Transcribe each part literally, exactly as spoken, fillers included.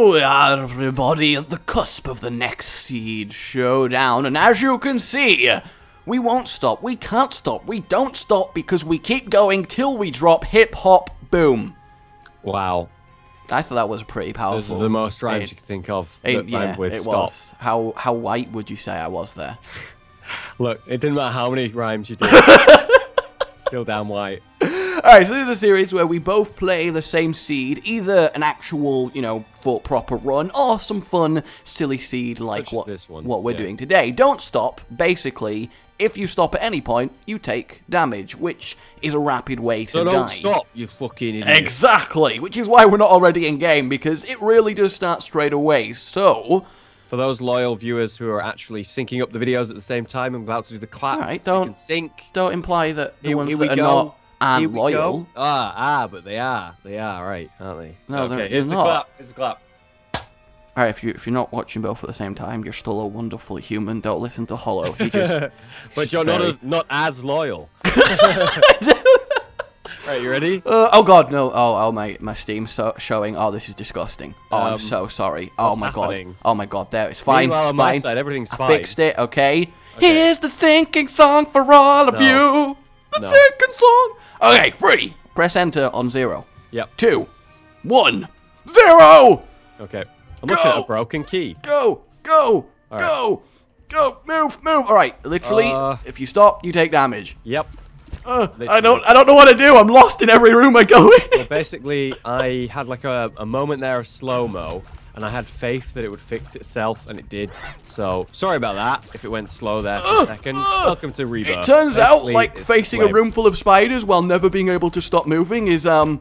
Hello, everybody, at the cusp of the next seed showdown, and as you can see, we won't stop, we can't stop, we don't stop, because we keep going till we drop hip-hop boom. Wow. I thought that was pretty powerful. This is the most rhymes you could think of. It, that yeah, with it stop. was. How, how white would you say I was there? Look, it didn't matter how many rhymes you did. Still damn white. Alright, so this is a series where we both play the same seed, either an actual, you know, full proper run, or some fun, silly seed like what, this one. what we're yeah. doing today. Don't stop, basically. If you stop at any point, you take damage, which is a rapid way to die. So don't stop, you fucking idiot. Exactly, which is why we're not already in game, because it really does start straight away, so... For those loyal viewers who are actually syncing up the videos at the same time, I'm about to do the clap. All right, don't so you can sync. Don't imply that the here, ones here that are go. not are loyal. Ah, ah, but they are. They are right, aren't they? No, okay, they're, here's they're the not. clap. Here's the clap. All right, if you if you're not watching both at the same time, you're still a wonderful human. Don't listen to Hollow. He just. But you're very... not as not as loyal. All right, you ready? Uh, oh god, no! Oh, oh my, my Steam's so showing. Oh, this is disgusting. Oh, um, I'm so sorry. Oh my happening? god. Oh my god. There, it's fine. Meanwhile, it's on fine. My side, everything's I fine. Fixed it. Okay. okay. Here's the sinking song for all of no. you. The no. sinking song. Okay, three. Press enter on zero. Yep. Two, one, zero. Okay. I'm go. looking at a broken key. Go, go, all go, right. go. Move, move. All right. Literally, uh, if you stop, you take damage. Yep. Uh, I don't. I don't know what to do. I'm lost in every room I go in. Well, basically, I had like a, a moment there of slow mo, and I had faith that it would fix itself, and it did. So sorry about that if it went slow there for a second. Uh, Welcome to Rebirth. It turns basically, out like facing a room full of spiders while never being able to stop moving is um.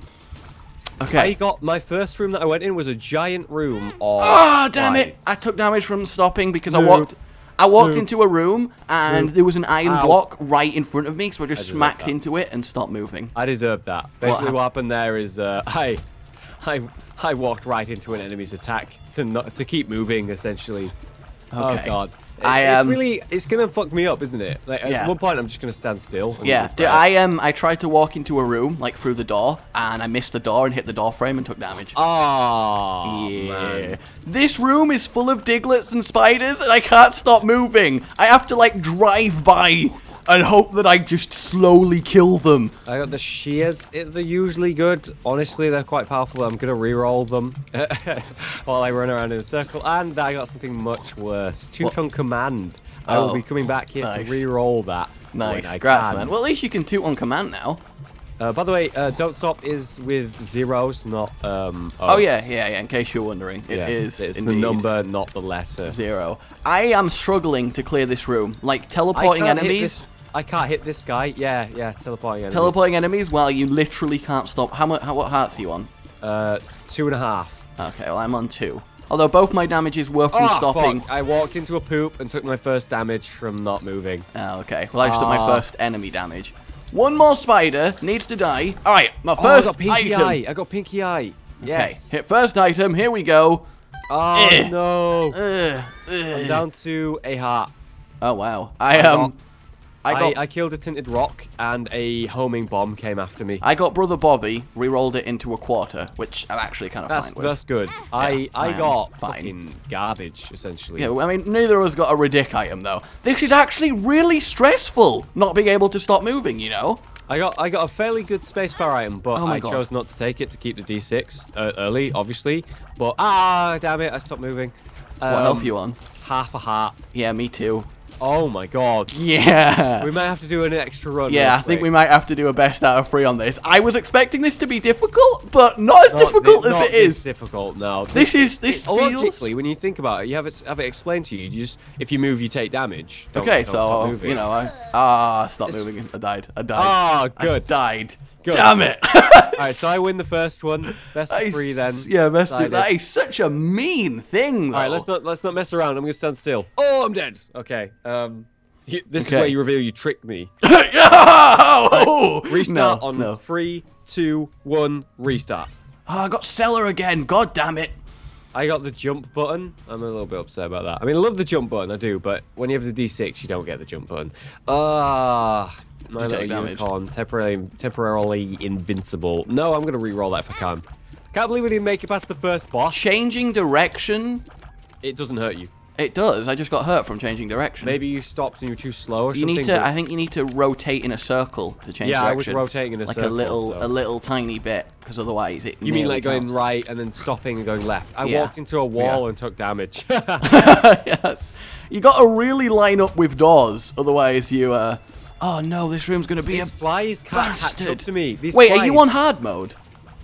Okay. I got my first room that I went in was a giant room. Ah, oh, damn it! I took damage from stopping because Dude. I walked. I walked Move. into a room, and Move. there was an iron Ow. block right in front of me, so I just I smacked that. into it and stopped moving. I deserve that. Basically, what, what happened there is uh, I, I, I walked right into an enemy's attack to not, to keep moving, essentially. Okay. Oh, God. It, I, um, it's really, it's going to fuck me up, isn't it? Like, at yeah. one point, I'm just going to stand still. Yeah, I um, I tried to walk into a room, like, through the door, and I missed the door and hit the door frame and took damage. Oh, yeah. Man. This room is full of diglets and spiders, and I can't stop moving. I have to, like, drive by and hope that I just slowly kill them. I got the shears. They're usually good. Honestly, they're quite powerful. I'm going to reroll them while I run around in a circle. And I got something much worse. Toot on command. Oh. I will be coming back here nice. to reroll that. Nice. Congrats, man. Well, at least you can toot on command now. Uh, by the way, uh, don't stop is with zeros, not um. O's. Oh yeah, yeah, yeah. In case you're wondering, it yeah, is it's indeed. the number, not the letter. Zero. I am struggling to clear this room. Like teleporting enemies. I can't hit this guy. Yeah, yeah. Teleporting enemies. Teleporting enemies while you literally can't stop. How much? How, what hearts are you on? Uh, two and a half. Okay, well I'm on two. Although both my damages were from oh, stopping. Fuck. I walked into a poop and took my first damage from not moving. Oh, okay. Well, I just oh. took my first enemy damage. One more spider needs to die. All right, my first oh, I got pinky item. Eye. I got pinky eye. Yes. Okay. Hit first item. Here we go. Oh Ugh. no! Ugh. I'm down to a heart. Oh wow! I um. Rock. I, got, I, I killed a tinted rock, and a homing bomb came after me. I got Brother Bobby, re-rolled it into a quarter, which I'm actually kind of that's, fine with. That's good. Yeah, I, I, I got fine. fucking garbage, essentially. Yeah, I mean, neither of us got a ridic item, though. This is actually really stressful, not being able to stop moving, you know? I got I got a fairly good space bar item, but oh I God. chose not to take it to keep the D six uh, early, obviously. But, ah, damn it, I stopped moving. Um, what health you on? Half a heart. Yeah, me too. Oh my god. Yeah. We might have to do an extra run. Yeah, I think we might have to do a best out of three on this. I was expecting this to be difficult, but not as not difficult as it is. It's difficult, no. This, this is this feels... Logically, when you think about it, you have it have it explained to you. You just if you move, you take damage. Don't, okay, don't so you know, I ah uh, stop it's... moving. I died. I died. Oh, good. I died. Good. Damn it. Alright, so I win the first one. Best of three then. Yeah, best of that is such a mean thing though. Alright, let's not let's not mess around. I'm gonna stand still. Oh, I'm dead. Okay. Um you, this okay. is where you reveal you tricked me. oh, right, restart no, on no. three, two, one, restart. Oh, I got cellar again, god damn it. I got the jump button. I'm a little bit upset about that. I mean, I love the jump button, I do, but when you have the D six, you don't get the jump button. Ah, uh, my little unicorn, temporarily, temporarily invincible. No, I'm going to re-roll that if I can. Can't believe we didn't make it past the first boss. Changing direction? It doesn't hurt you. It does. I just got hurt from changing direction. Maybe you stopped and you were too slow or you something. You need to. I think you need to rotate in a circle to change yeah, direction. Yeah, I was rotating in a like circle. Like a little, so. a little tiny bit, because otherwise it. You mean like counts. Going right and then stopping and going left? I yeah. walked into a wall yeah. and took damage. Yes, you got to really line up with doors, otherwise you. Uh, oh no, this room's gonna be These a flies can't bastard. Catch up to me. These Wait, flies. Are you on hard mode?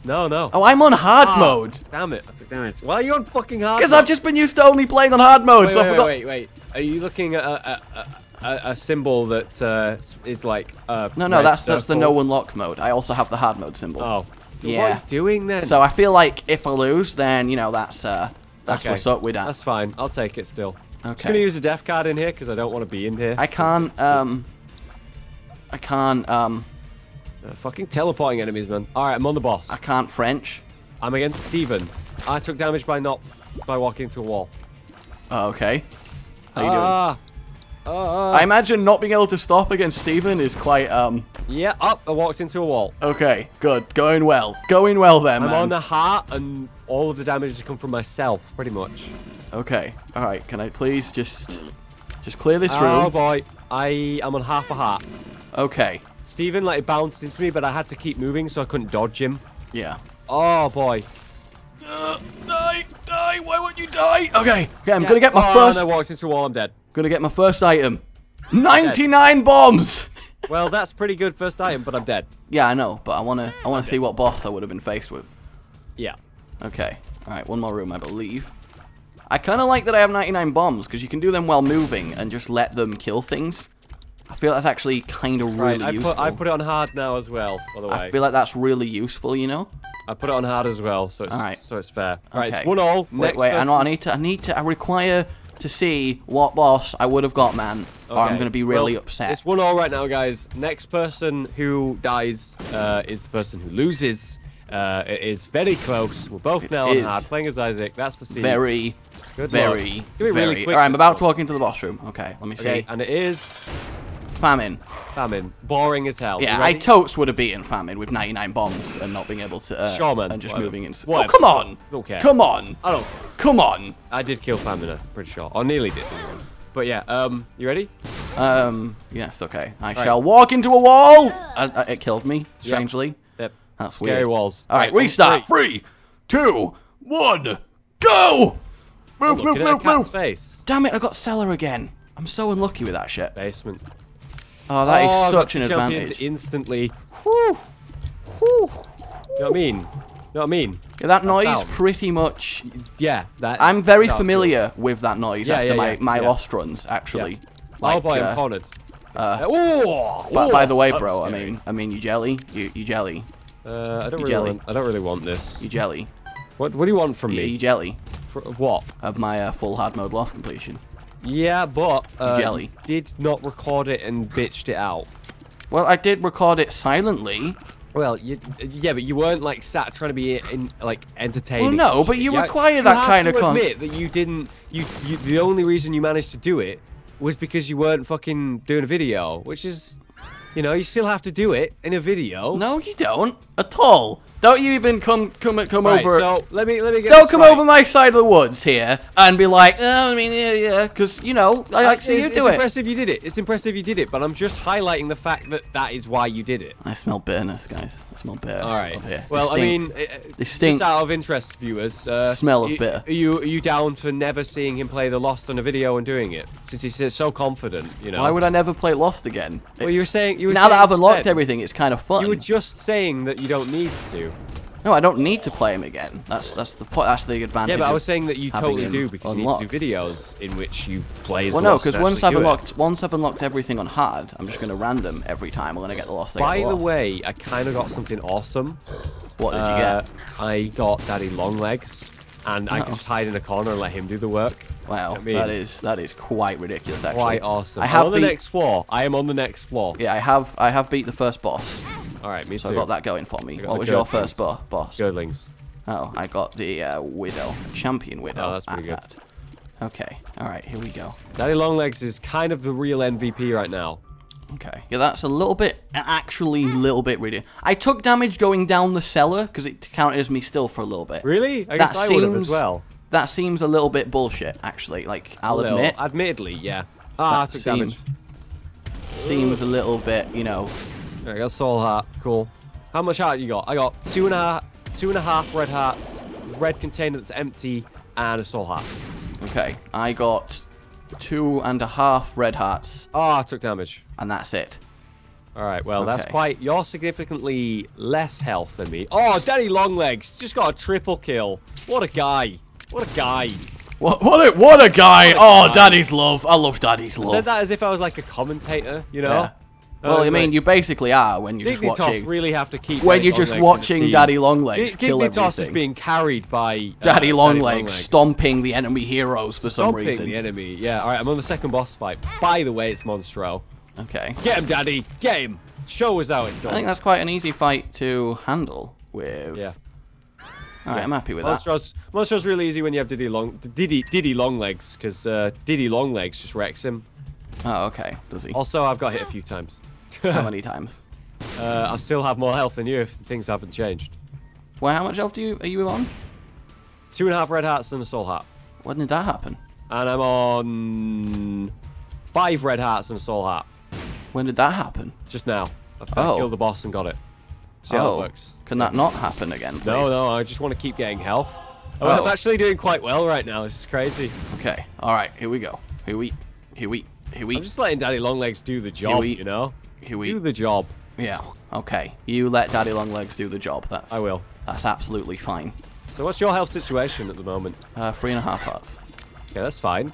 No, no. Oh, I'm on hard oh, mode. Damn it. I took damage. Why are you on fucking hard mode? Because I've just been used to only playing on hard mode, wait, so wait, I forgot. Wait, wait, wait. Are you looking at a, a, a, a symbol that uh, is like a No, no, that's circle? That's the no unlock mode. I also have the hard mode symbol. Oh. Yeah. What are you doing then? So I feel like if I lose, then, you know, that's uh, that's okay. what's up with that. That's fine. I'll take it still. Okay. I'm just going to use a death card in here because I don't want to be in here. I can't, um... I can't, um... Uh, fucking teleporting enemies, man. Alright, I'm on the boss. I can't French. I'm against Steven. I took damage by not... by walking into a wall. Oh, okay. How uh, you doing? Uh, I imagine not being able to stop against Steven is quite, um... Yeah, up. I walked into a wall. Okay, good. Going well. Going well there, man. I'm on the heart, and all of the damage has come from myself, pretty much. Okay. Alright, can I please just... just clear this oh, room? Oh, boy. I am on half a heart. Okay. Steven, like, bounced into me, but I had to keep moving, so I couldn't dodge him. Yeah. Oh, boy. Uh, die! Die! Why won't you die? Okay. Okay, I'm yeah. gonna get my oh, first... Oh, no, walked into a wall, I'm dead. Gonna get my first item. ninety-nine bombs! Well, that's pretty good first item, but I'm dead. Yeah, I know, but I wanna, I wanna okay. see what boss I would have been faced with. Yeah. Okay. Alright, one more room, I believe. I kinda like that I have ninety-nine bombs, because you can do them while moving and just let them kill things. I feel that's actually kind of really right, I useful. Put, I put it on hard now as well, by the way. I feel like that's really useful, you know? I put it on hard as well, so it's, all right. so it's fair. All right, okay. It's one all. Wait, Next wait, I, know, I need to, I need to, I require to see what boss I would have got, man, okay. or I'm going to be really well, upset. It's one all right now, guys. Next person who dies uh, is the person who loses. Uh, it is very close. We're both it now on hard, playing as Isaac. That's the scene. Very, Good very, very. Really all right, I'm about one. to walk into the boss room. Okay, let me okay, see. And it is... Famine. Famine. Boring as hell. Yeah, I totes would have beaten Famine with ninety-nine bombs and not being able to... Uh, sure, man. And just Whatever. moving in... Whatever. Oh, come on! Okay. Come on! I don't... Come on! I did kill Famine, I'm pretty sure. Or nearly did. But yeah, um, you ready? Um, yes, okay. I right. shall walk into a wall! I, I, it killed me, strangely. Yep. yep. That's Scary weird. Scary walls. All right, right restart. Three. three, two, one, go! Move, move, move, move! Face. Damn it, I got Cellar again. I'm so unlucky with that shit. Basement. Oh, that oh, is such an advantage. Into instantly. Whew. Whew. You know what I mean? You know what I mean? Yeah, that, that noise sound. pretty much... Yeah. That I'm very familiar good. with that noise yeah, after yeah, my, yeah. my yeah. lost runs, actually. Yeah. Like, oh, boy, uh, I'm cornered. Uh, oh, but oh, by the way, bro, I mean, I mean, you jelly. You, you jelly. Uh, I, don't you really jelly. Want, I don't really want this. You jelly. What, what do you want from you, me? You jelly. For, what? Of my uh, full hard mode loss completion. Yeah, but uh, Jelly. did not record it and bitched it out. Well, I did record it silently. Well, you, yeah, but you weren't like sat trying to be in, like entertaining. Well, no, but you, you require have, that you kind of content. Admit that you didn't. You, you the only reason you managed to do it was because you weren't fucking doing a video, which is, you know, you still have to do it in a video. No, you don't at all. Don't you even come come come right, over? So let me let me get. Don't come right. over my side of the woods here and be like, oh, I mean, yeah, yeah, because you know, I like to see you do it's it. It's impressive you did it. It's impressive you did it, but I'm just highlighting the fact that that is why you did it. I smell bitterness, guys. I smell bitterness. All right. Well, I mean, it, just out of interest, viewers. Uh, smell of bitter. Are you are you down for never seeing him play the Lost on a video and doing it since he's so confident? You know. Why would I never play Lost again? It's, well, you were saying you were now saying that I've unlocked everything, it's kind of fun. You were just saying that you don't need to. No, I don't need to play him again. That's that's the point. That's the advantage. Yeah, but I was saying that you totally do because unlocked. you need to do videos in which you play as well. Well, no, because once I've unlocked, it. once I've unlocked everything on hard, I'm just gonna random every time. I'm gonna get the Lost. By the lost. way, I kind of got something awesome. What did uh, you get? I got Daddy Long Legs, and oh. I can just hide in a corner and let him do the work. Wow, I mean, that is that is quite ridiculous. Actually, quite awesome. I have I'm on beat... the next floor. I am on the next floor. Yeah, I have I have beat the first boss. All right, me so too. So I got that going for me. What was your first bo boss? Girdlings. Oh, I got the uh, Widow. Champion Widow. Oh, that's pretty good. That. Okay. All right, here we go. Daddy Longlegs is kind of the real M V P right now. Okay, yeah, that's a little bit, actually a little bit reading. I took damage going down the cellar because it counted as me still for a little bit. Really? I guess that I seems, would have as well. That seems a little bit bullshit, actually. Like, I'll a admit. Admittedly, yeah. Ah, I took seems, damage. Seems a little bit, you know. Yeah, I got soul heart. Cool. How much heart you got? I got two and a half, two and a half red hearts, red container that's empty, and a soul heart. Okay, I got two and a half red hearts. Ah, oh, I took damage. And that's it. All right, well, okay. That's quite... You're significantly less health than me. Oh, Daddy Longlegs just got a triple kill. What a guy. What a guy. What, what, a, what a guy. What a oh, guy. Daddy's love. I love Daddy's love. I said that as if I was like a commentator, you know? Yeah. Well, um, I mean, you basically are when you're Dignitas just watching. Really have to keep when you're just watching Daddy Longlegs kill everything. Dignitas is being carried by uh, Daddy Longlegs Long stomping the enemy heroes for stomping some reason. Stomping the enemy. Yeah. All right, I'm on the second boss fight. By the way, it's Monstro. Okay. Get him, Daddy. Get him. Show us how it's done. I think that's quite an easy fight to handle with. Yeah. All right, yeah. I'm happy with Monstro's, that. Monstro's really easy when you have Diddy Long Diddy Diddy Longlegs because uh, Diddy Longlegs just wrecks him. Oh, okay. Does he? Also, I've got hit a few times. How many times? Uh, I still have more health than you if things haven't changed. Well, how much health do you are you on? Two and a half red hearts and a soul heart. When did that happen? And I'm on five red hearts and a soul heart. When did that happen? Just now. I oh. killed the boss and got it. See oh. how it works. Can that not happen again, please? No, no. I just want to keep getting health. Oh. I'm actually doing quite well right now. This is crazy. Okay. All right. Here we go. Here we. Here we. Here we. I'm just letting Daddy Longlegs do the job. You know. We... Do the job. Yeah. Okay. You let Daddy Longlegs do the job. That's. I will. That's absolutely fine. So what's your health situation at the moment? Uh, three and a half hearts. Okay, that's fine.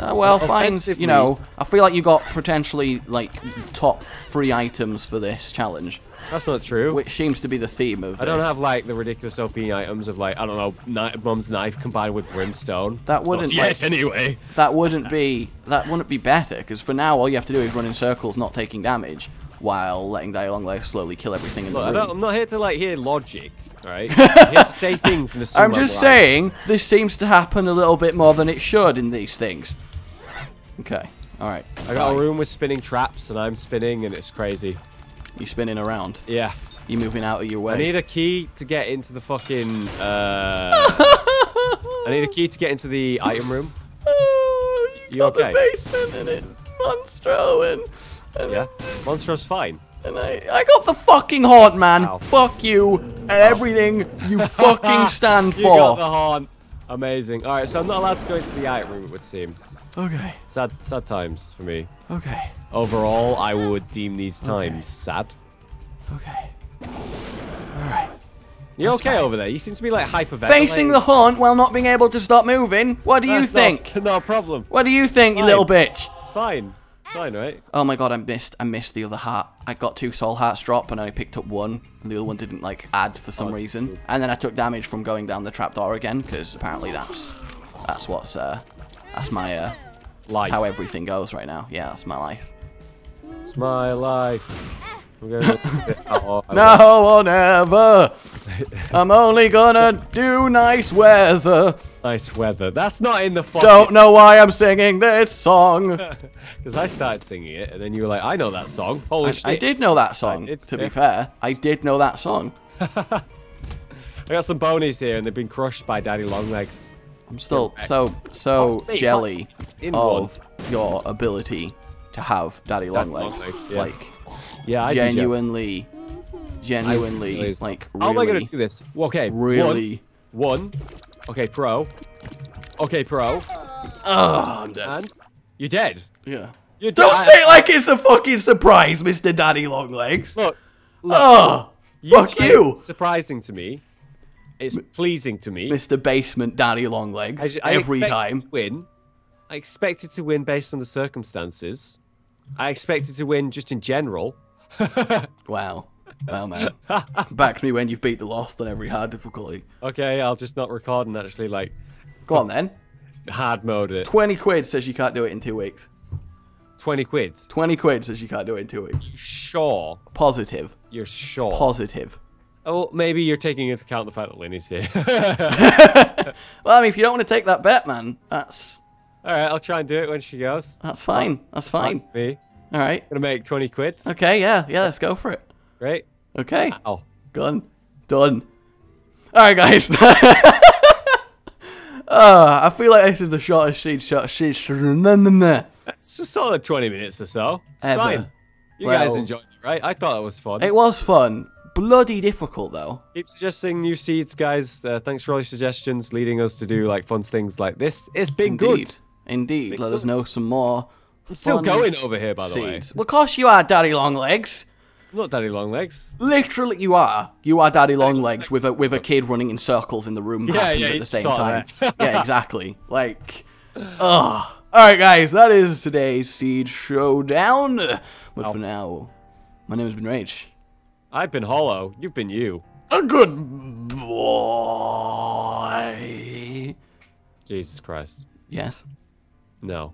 Uh, well, fine's, you know, I feel like you got potentially, like, top three items for this challenge. That's not true. Which seems to be the theme of I this. Don't have, like, the ridiculous O P items of, like, I don't know, Night Mom's Knife combined with Brimstone. That wouldn't... Well, yes, like, anyway. That wouldn't be... That wouldn't be better, because for now, all you have to do is run in circles, not taking damage, while letting Daddy Longlegs slowly kill everything in Look, the room. I don't, I'm not here to, like, hear logic. Right. I'm here to say things in I'm just life. saying this seems to happen a little bit more than it should in these things. Okay. All right. I got All right. a room with spinning traps, and I'm spinning, and it's crazy. You spinning around? Yeah. You moving out of your way? I need a key to get into the fucking. Uh... I need a key to get into the item room. Oh, you, you got okay? The basement and it's Monstro and, and yeah, Monstro's fine. And I, I got the fucking haunt, man. Ow. Fuck you and everything you fucking stand for. You got the haunt. Amazing. All right, so I'm not allowed to go into the item room, it would seem. Okay. Sad, sad times for me. Okay. Overall, I would deem these times okay. sad. Okay. All right. You're That's okay fine. over there. You seem to be like hyperventilating. Facing the haunt while not being able to stop moving. What do That's you think? Not, not a problem. What do you think, fine. you little bitch? It's fine. Fine, right? Oh my god, I missed I missed the other heart. I got two soul hearts drop and I picked up one and the other one didn't like add for some oh, reason. Good. And then I took damage from going down the trapdoor again, because apparently that's that's what's uh that's my uh life. How everything goes right now. Yeah, that's my life. It's my life. I'm gonna oh, Now or never. I'm only gonna do nice weather. Nice weather. That's not in the fucking... Don't know why I'm singing this song. Because I started singing it, and then you were like, I know that song. Holy I, shit. I did know that song, to be yeah. fair. I did know that song. I got some bonies here, and they've been crushed by Daddy Longlegs. I'm still so, so jelly of one. your ability to have Daddy Longlegs. Daddy Longlegs yeah. Like, yeah, I genuinely, genuinely, I like, really... How am I going to do this? Okay, really... One... one Okay, pro. Okay, pro. Oh, I'm dead. And you're dead. Yeah. You're Don't dead. say it like it's a fucking surprise, Mister Daddy Longlegs. Look. look oh, you fuck you. It's surprising to me. It's M pleasing to me. Mister Basement Daddy Longlegs. I just, I every time. To win. I expected to win based on the circumstances. I expected to win just in general. Wow. Well, man, back to me when you've beat the lost on every hard difficulty. Okay, I'll just not record and actually, like... Go on, then. Hard mode it. twenty quid says you can't do it in two weeks. twenty quid? twenty quid says you can't do it in two weeks. You're sure? Positive. You're sure? Positive. Oh, maybe you're taking into account the fact that Linny's here. Well, I mean, if you don't want to take that bet, man, that's... All right, I'll try and do it when she goes. That's fine. That's, that's fine. fine. Me. All right. I'm gonna make twenty quid. Okay, yeah, yeah, let's go for it. Great. Okay. Ow. Gun. Done. All right, guys. Uh, I feel like this is the shortest sheet shot. Sheet. It's a solid twenty minutes or so. It's Ever. Fine. You well, guys enjoyed it, right? I thought it was fun. It was fun. Bloody difficult, though. Keep suggesting new seeds, guys. Uh, thanks for all your suggestions, leading us to do like fun things like this. It's been Indeed. Good. Indeed. Been Let good. Us know some more. I'm still going over here, by the seeds. Way. Well, of course you are, Daddy Longlegs. Not Daddy Longlegs. Literally, you are. You are Daddy Longlegs with a with a kid running in circles in the room yeah, yeah, at the same time. Yeah, exactly. Like, ugh. All right, guys, that is today's Seed Showdown. But Ow. For now, my name has been Rage. I've been Hollow. You've been you. A good boy. Jesus Christ. Yes. No.